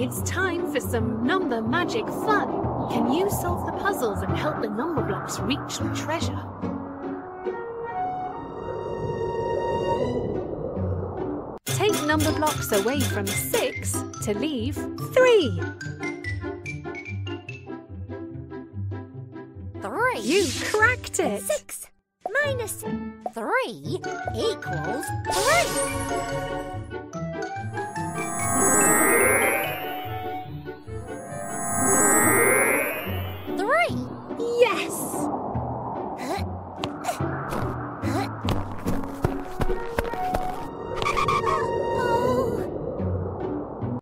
It's time for some number magic fun. Can you solve the puzzles and help the number blocks reach the treasure? Take number blocks away from 6 to leave 3. 3. You cracked it. 6 minus 3 equals 3. 3! Yes! Oh.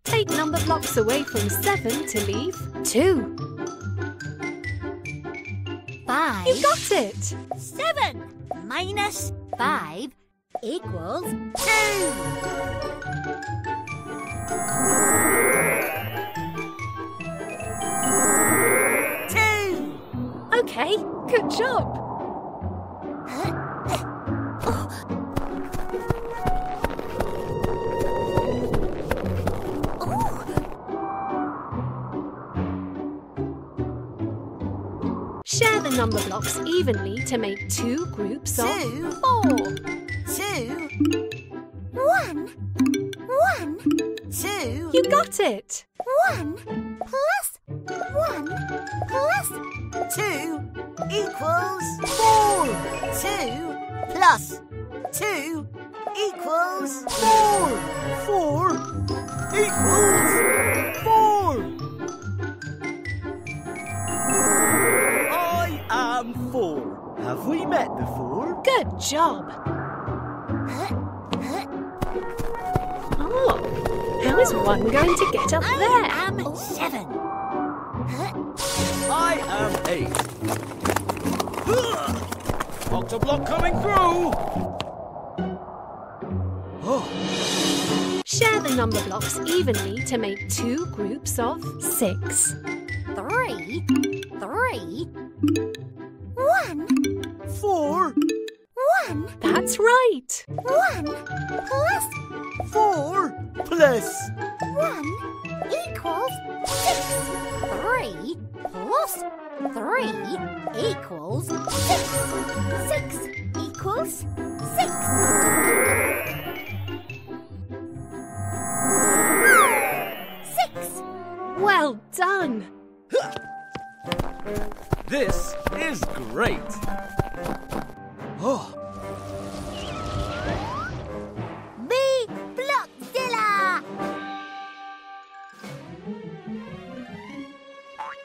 Take number blocks away from 7 to leave 2. 5. You got it! 7 minus 5 equals 2. Okay, good job. Share the number blocks evenly to make 2 groups of 4. 2, 1, 1, 2. You got it. 1 plus 1 plus 2 equals 4. 2 plus 2 equals 4. 4 equals 4. I am 4. Have we met before? Good job. Oh, how is 1 going to get up there? I am 7. I am 8. Octo block coming through. Oh. Share the number blocks evenly to make 2 groups of 6. 3, 3, 1, 4, 1. That's right. 1 plus 4 plus 1 equals 6. 3 plus 3 equals 6. 6 equals 6. Six. Well done. This is great. Oh. Be Blockzilla.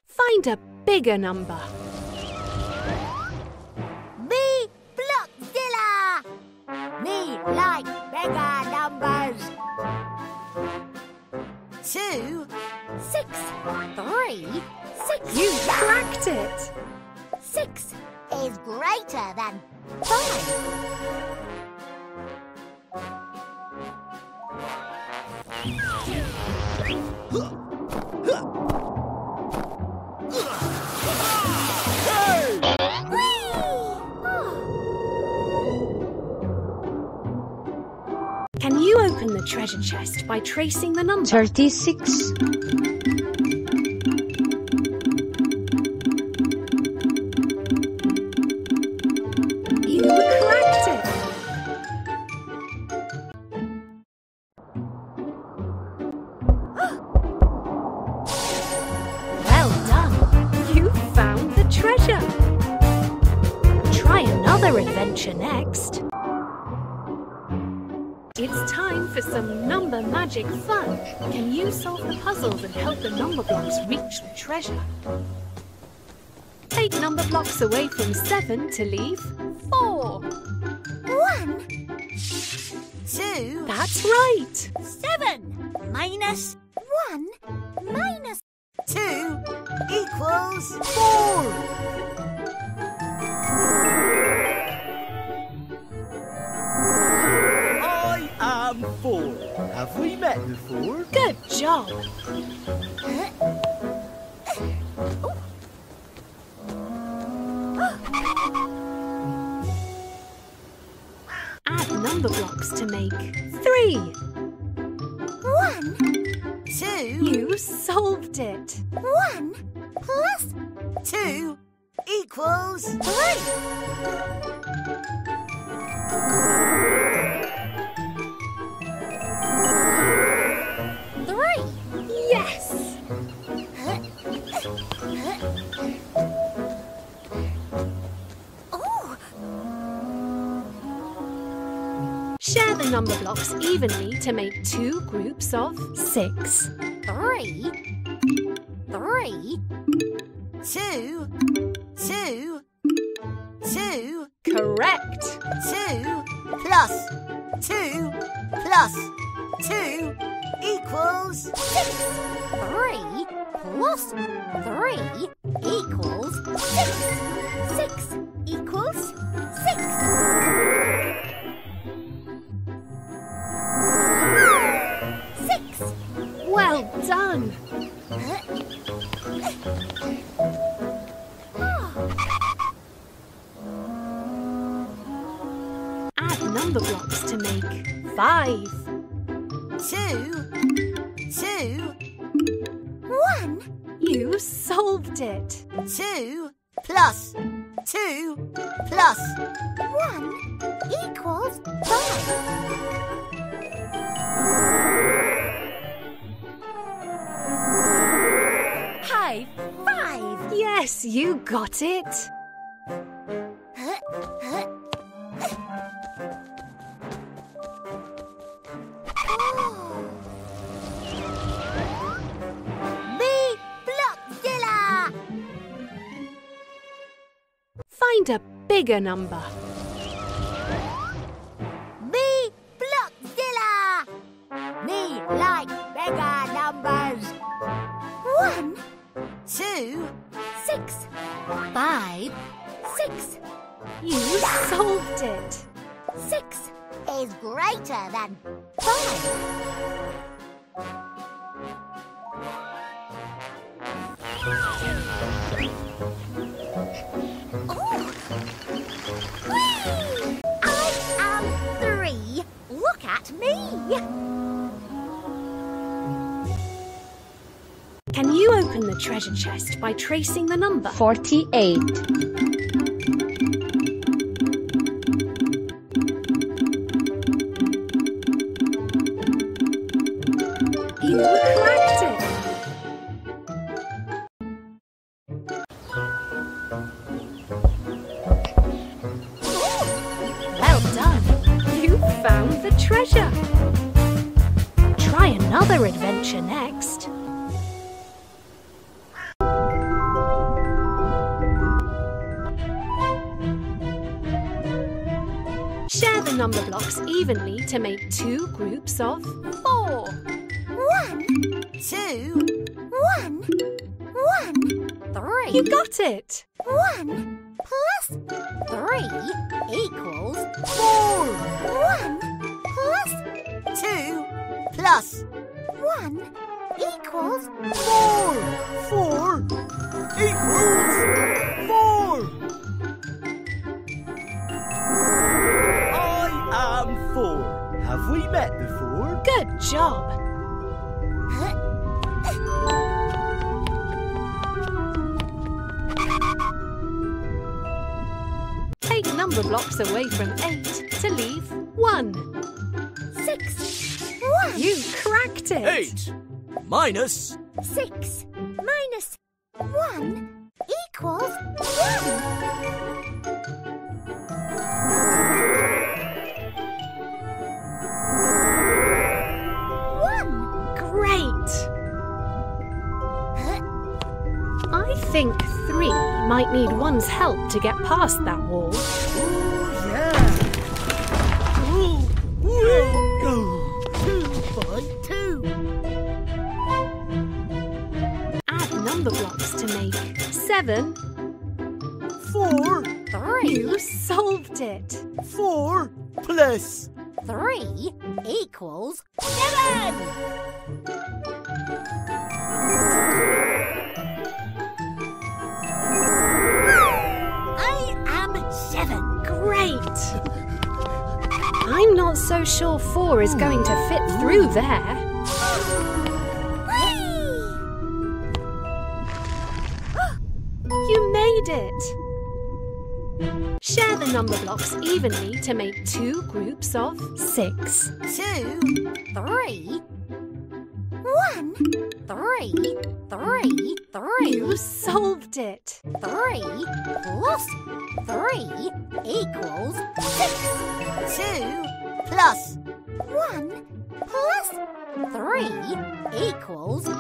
Find a bigger number. Be Blockzilla! Me like bigger numbers. 2, 6, 3, 6. You cracked it. 6 is greater than 5. 3. Treasure chest by tracing the number 36. You cracked it. Well done. You found the treasure. Try another adventure next. It's time for some number magic fun. Can you solve the puzzles and help the number blocks reach the treasure? Take number blocks away from 7 to leave 4. 1, 2. That's right. 7 minus 1 minus 2 equals 4. 4. Have we met before? Good job. Add number blocks to make 3. 1, 2. You solved it. 1 plus 2 equals 3. Yes! Share the number blocks evenly to make 2 groups of 6. 3, 3, 2, 2, 2. Correct. 2 plus 2 plus 2 equals 6. 3 plus 3 equals 6. 6 equals 6. Well done. Add number blocks to make 5. 2, 2, 1. You solved it. 2 plus 2 plus 1 equals 5. High five! Yes, you got it. A bigger number. Me, Blockzilla! Me like bigger numbers. 1, 2, 6, 5, 6. You solved it. 6 is greater than 5. Me. Can you open the treasure chest by tracing the number 48? You cracked it. Well done. You found the treasure. Try another adventure next. Share the number blocks evenly to make 2 groups of 4. 1, 2, 1, 1, 3. You got it. 1 plus 3 equals 4. 1 plus 2 plus 1 equals 4. 4 equals 4. I am 4. Have we met before? Good job. Take number blocks away from 8 to leave 1. 6, 1. You cracked it. 8 minus 6 minus 1 equals 1. 1. Great. I think 3 might need one's help to get past that wall. Blocks to make 7, 4, 3. You solved it. 4 plus 3 equals 7. I am 7. Great. I'm not so sure 4 is going to fit through there. read it. Share the number blocks evenly to make two groups of 6. 2, 3, 1, 3, 3, 3. You solved it. 3 plus 3 equals 6. 2 plus 1 plus 3 equals 6.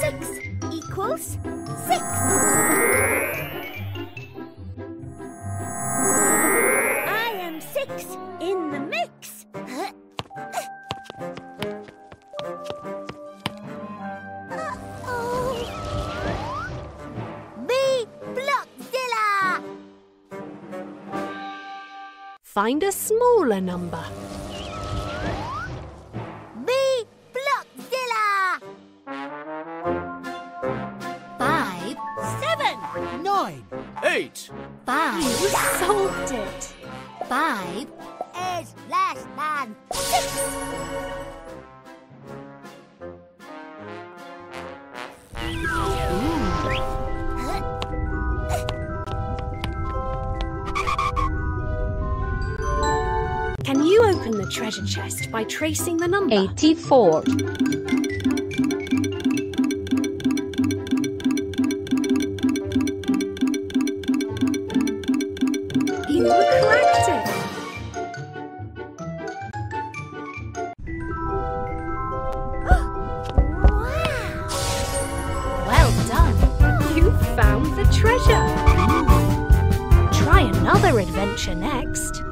6 equals 6. I am 6 in the mix. Be Blockzilla! Find a smaller number. You solved it. 5 is less than 6. Can you open the treasure chest by tracing the number? 84. 'Next.